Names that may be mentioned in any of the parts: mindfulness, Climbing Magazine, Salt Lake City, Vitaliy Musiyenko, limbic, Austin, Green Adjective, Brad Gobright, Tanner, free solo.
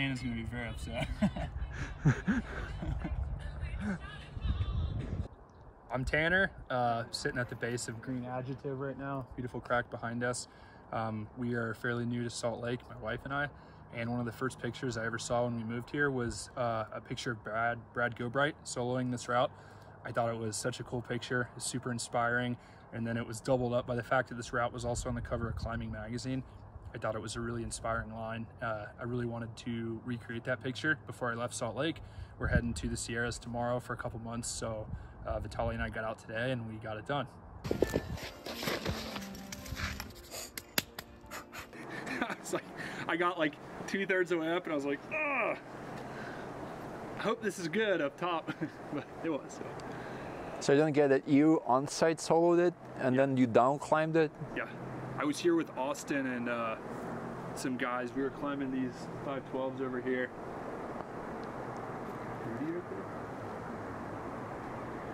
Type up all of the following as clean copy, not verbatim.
Hannah's gonna be very upset. I'm Tanner, sitting at the base of Green Adjective right now. Beautiful crack behind us. We are fairly new to Salt Lake, my wife and I, and one of the first pictures I ever saw when we moved here was a picture of Brad Gobright soloing this route. I thought it was such a cool picture, it's super inspiring, and then it was doubled up by the fact that this route was also on the cover of Climbing Magazine. I thought it was a really inspiring line. I really wanted to recreate that picture before I left Salt Lake. We're heading to the Sierras tomorrow for a couple months, so Vitaliy and I got out today and we got it done. I got like 2/3 of the way up and I was like, ugh! I hope this is good up top, but it was. So I don't get it. You on-site soloed it and yeah. Then you down-climbed it? Yeah. I was here with Austin and some guys. We were climbing these 512s over here.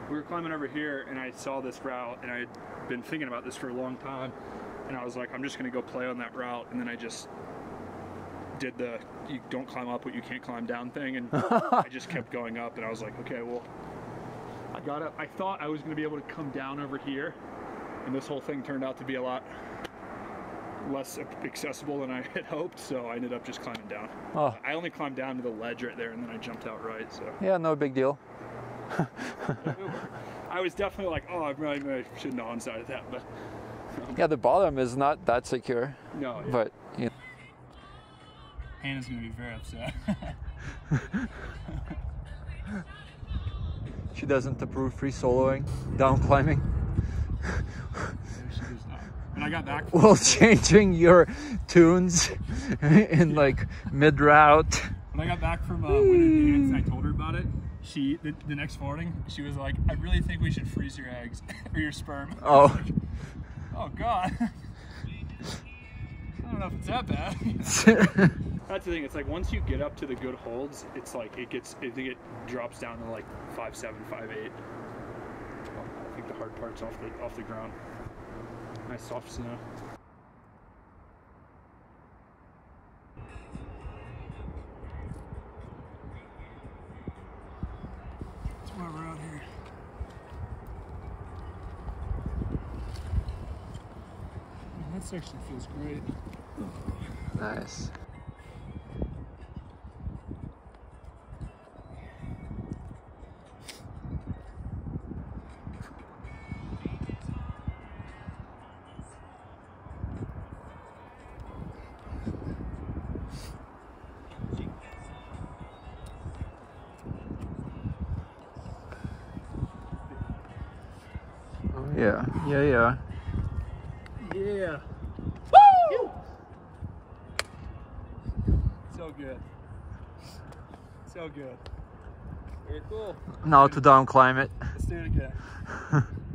We were climbing over here and I saw this route and I had been thinking about this for a long time. And I was like, I'm just gonna go play on that route. And then I just did the, you don't climb up what you can't climb down thing. And I just kept going up and I was like, okay, well, I got up. I thought I was gonna be able to come down over here. And this whole thing turned out to be a lot less accessible than I had hoped, so I ended up just climbing down. Oh. I only climbed down to the ledge right there, and then I jumped out right, so. Yeah, no big deal. I was definitely like, oh, I really shouldn't have on-sided that, but. Yeah, the bottom is not that secure. No, yeah. But, you know. Hannah's gonna be very upset. She doesn't approve free soloing, down climbing. And I got back while changing your tunes in like mid-route. When I got back from winter dance and I told her about it, she the next morning she was like, I really think we should freeze your eggs or your sperm. Oh, like, oh god. I don't know if it's that bad. That's the thing, it's like once you get up to the good holds, it's like I think it drops down to like 5.7, 5.8. The hard parts off the ground. Nice soft snow. That's why we're out here. Man, that section feels great. Nice. Yeah, yeah, yeah. Yeah. Woo! So good. So good. Very cool. Now to down climb it. Let's do it again.